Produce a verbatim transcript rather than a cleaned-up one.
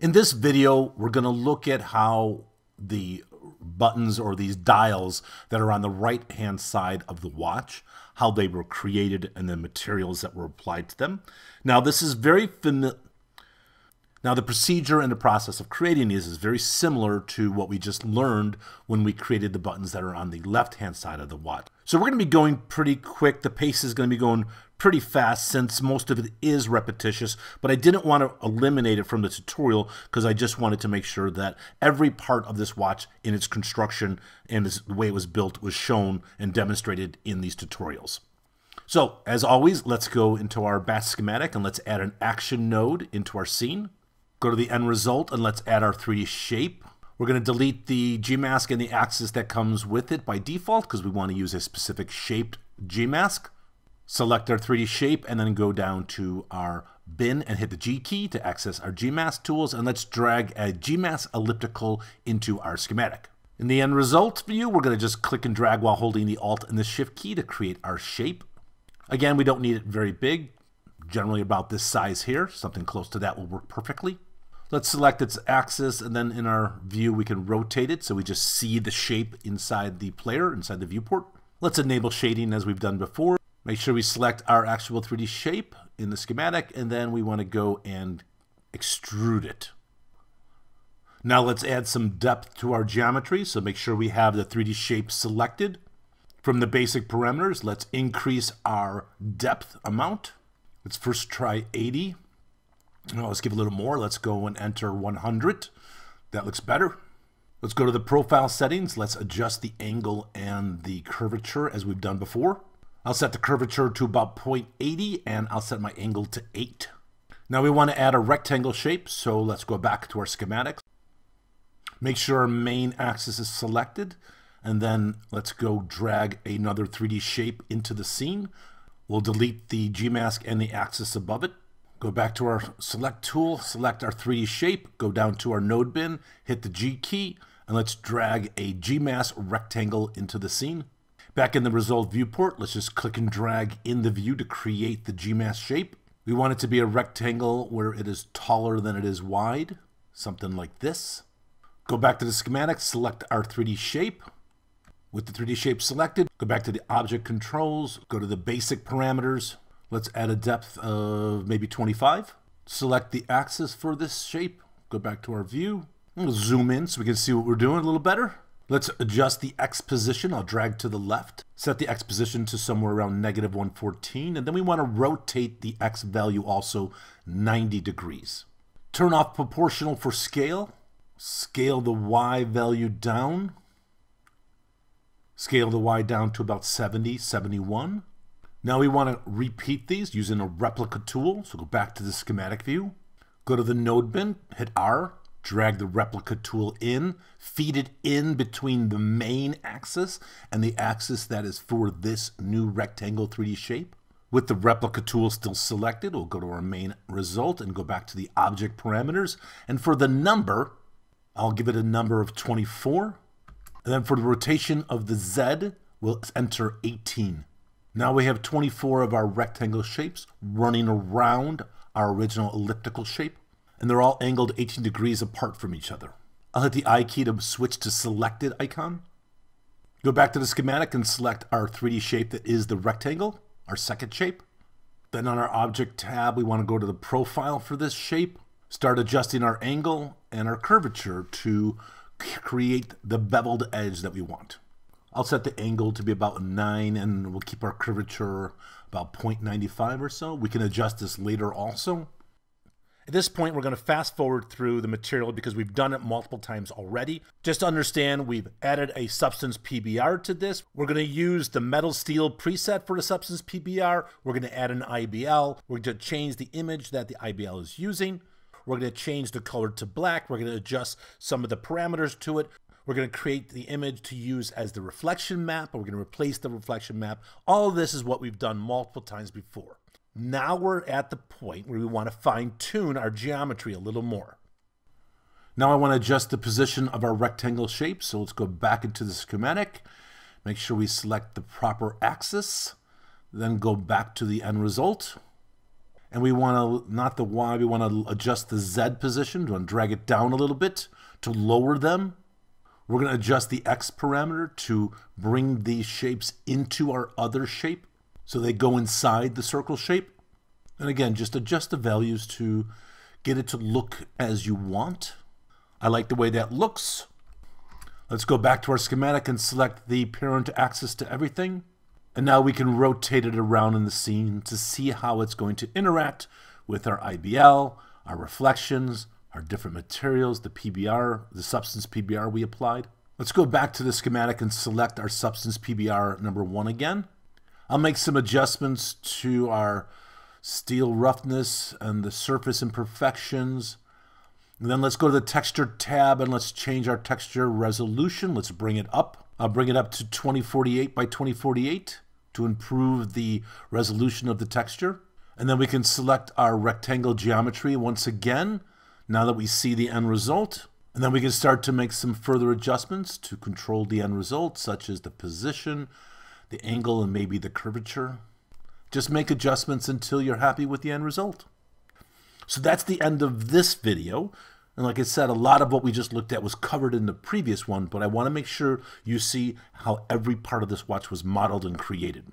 In this video, we're going to look at how the buttons or these dials that are on the right-hand side of the watch, how they were created and the materials that were applied to them. Now, this is very familiar. Now, the procedure and the process of creating these is very similar to what we just learned when we created the buttons that are on the left-hand side of the watch. So we're going to be going pretty quick. The pace is going to be going pretty fast since most of it is repetitious, but I didn't want to eliminate it from the tutorial because I just wanted to make sure that every part of this watch in its construction and its, the way it was built was shown and demonstrated in these tutorials. So, as always, let's go into our batch schematic and let's add an action node into our scene. Go to the end result and let's add our three D shape. We're going to delete the GMask and the axis that comes with it by default because we want to use a specific shaped GMask. Select our three D shape and then go down to our bin and hit the G key to access our GMask tools, and let's drag a GMask elliptical into our schematic. In the end result view, we're going to just click and drag while holding the Alt and the Shift key to create our shape. Again, we don't need it very big, generally about this size here. Something close to that will work perfectly. Let's select its axis, and then in our view we can rotate it so we just see the shape inside the player, inside the viewport. Let's enable shading as we've done before. Make sure we select our actual three D shape in the schematic, and then we want to go and extrude it. Now let's add some depth to our geometry, so make sure we have the three D shape selected. From the basic parameters, let's increase our depth amount. Let's first try eighty. Now let's give a little more. Let's go and enter one hundred. That looks better. Let's go to the profile settings. Let's adjust the angle and the curvature as we've done before. I'll set the curvature to about zero point eight zero and I'll set my angle to eight. Now we want to add a rectangle shape, so let's go back to our schematics. Make sure our main axis is selected, and then let's go drag another three D shape into the scene. We'll delete the GMask and the axis above it. Go back to our select tool, select our three D shape, go down to our node bin, hit the G key, and let's drag a GMask rectangle into the scene. Back in the result viewport, let's just click and drag in the view to create the GMask shape. We want it to be a rectangle where it is taller than it is wide, something like this. Go back to the schematic, select our three D shape. With the three D shape selected, go back to the object controls, go to the basic parameters. Let's add a depth of maybe twenty-five. Select the axis for this shape. Go back to our view. We'll zoom in so we can see what we're doing a little better. Let's adjust the X position. I'll drag to the left. Set the X position to somewhere around negative one fourteen. And then we want to rotate the X value also ninety degrees. Turn off proportional for scale. Scale the Y value down. Scale the Y down to about seventy, seventy-one. Now we want to repeat these using a replica tool, so go back to the schematic view, go to the node bin, hit R, drag the replica tool in, feed it in between the main axis and the axis that is for this new rectangle three D shape. With the replica tool still selected, we'll go to our main result and go back to the object parameters. And for the number, I'll give it a number of twenty-four. And then for the rotation of the Z, we'll enter eighteen. Now we have twenty-four of our rectangle shapes running around our original elliptical shape, and they're all angled eighteen degrees apart from each other. I'll hit the I key to switch to selected icon. Go back to the schematic and select our three D shape that is the rectangle, our second shape. Then on our object tab, we want to go to the profile for this shape, start adjusting our angle and our curvature to create the beveled edge that we want. I'll set the angle to be about nine, and we'll keep our curvature about zero point nine five or so. We can adjust this later also. At this point, we're going to fast forward through the material because we've done it multiple times already. Just understand we've added a Substance P B R to this. We're going to use the metal steel preset for the Substance P B R. We're going to add an I B L. We're going to change the image that the I B L is using. We're going to change the color to black. We're going to adjust some of the parameters to it. We're going to create the image to use as the reflection map. We're going to replace the reflection map. All of this is what we've done multiple times before. Now we're at the point where we want to fine-tune our geometry a little more. Now I want to adjust the position of our rectangle shape. So let's go back into the schematic. Make sure we select the proper axis. Then go back to the end result. and we want to, not the Y, we want to adjust the Z position. We want to drag it down a little bit to lower them. We're going to adjust the X parameter to bring these shapes into our other shape so they go inside the circle shape. And again, just adjust the values to get it to look as you want. I like the way that looks. Let's go back to our schematic and select the parent axis to everything. And now we can rotate it around in the scene to see how it's going to interact with our I B L, our reflections, our different materials, the P B R, the substance P B R we applied. Let's go back to the schematic and select our substance P B R number one again. I'll make some adjustments to our steel roughness and the surface imperfections. And then let's go to the texture tab and let's change our texture resolution. Let's bring it up. I'll bring it up to twenty forty-eight by twenty forty-eight to improve the resolution of the texture. And then we can select our rectangle geometry once again, now that we see the end result. And then we can start to make some further adjustments to control the end result, such as the position, the angle, and maybe the curvature. Just make adjustments until you're happy with the end result. So that's the end of this video. And like I said, a lot of what we just looked at was covered in the previous one, but I want to make sure you see how every part of this watch was modeled and created.